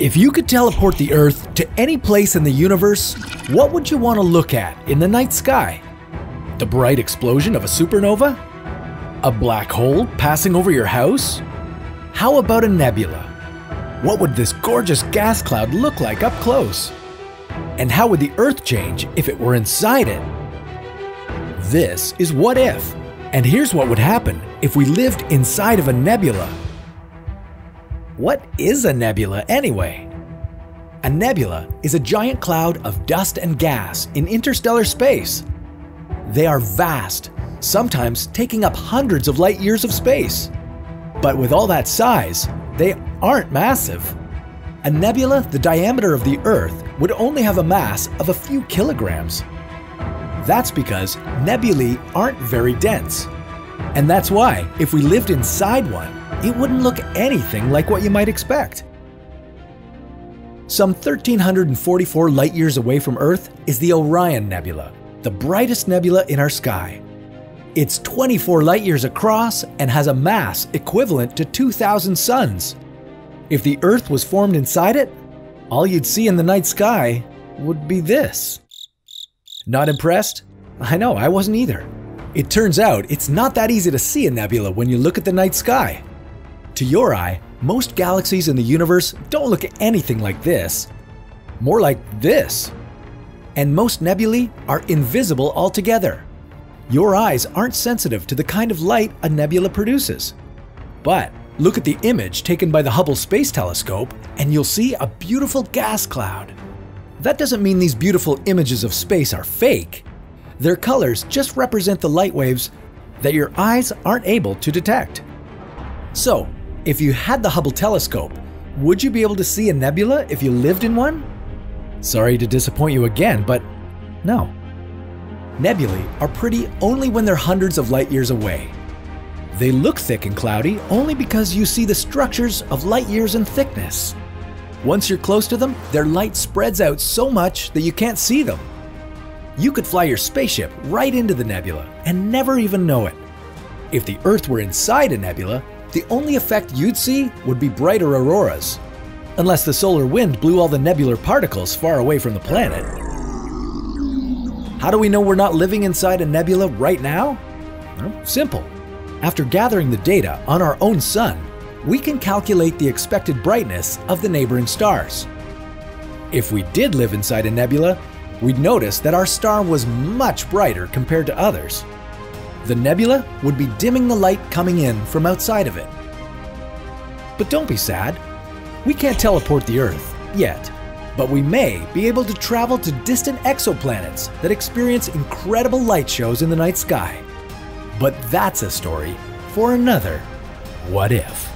If you could teleport the Earth to any place in the universe, what would you want to look at in the night sky? The bright explosion of a supernova? A black hole passing over your house? How about a nebula? What would this gorgeous gas cloud look like up close? And how would the Earth change if it were inside it? This is What If, and here's what would happen if we lived inside of a nebula. What is a nebula anyway? A nebula is a giant cloud of dust and gas in interstellar space. They are vast, sometimes taking up hundreds of light years of space. But with all that size, they aren't massive. A nebula the diameter of the Earth would only have a mass of a few kilograms. That's because nebulae aren't very dense. And that's why, if we lived inside one, it wouldn't look anything like what you might expect. Some 1,344 light-years away from Earth is the Orion Nebula, the brightest nebula in our sky. It's 24 light-years across and has a mass equivalent to 2,000 suns. If the Earth was formed inside it, all you'd see in the night sky would be this. Not impressed? I know, I wasn't either. It turns out it's not that easy to see a nebula when you look at the night sky. To your eye, most galaxies in the universe don't look anything like this, more like this. And most nebulae are invisible altogether. Your eyes aren't sensitive to the kind of light a nebula produces. But look at the image taken by the Hubble Space Telescope and you'll see a beautiful gas cloud. That doesn't mean these beautiful images of space are fake. Their colors just represent the light waves that your eyes aren't able to detect. So, if you had the Hubble telescope, would you be able to see a nebula if you lived in one? Sorry to disappoint you again, but no. Nebulae are pretty only when they're hundreds of light years away. They look thick and cloudy only because you see the structures of light years in thickness. Once you're close to them, their light spreads out so much that you can't see them. You could fly your spaceship right into the nebula and never even know it. If the Earth were inside a nebula, the only effect you'd see would be brighter auroras, unless the solar wind blew all the nebular particles far away from the planet. How do we know we're not living inside a nebula right now? Well, simple. After gathering the data on our own sun, we can calculate the expected brightness of the neighboring stars. If we did live inside a nebula, we'd notice that our star was much brighter compared to others. The nebula would be dimming the light coming in from outside of it. But don't be sad. We can't teleport the Earth yet, but we may be able to travel to distant exoplanets that experience incredible light shows in the night sky. But that's a story for another What If.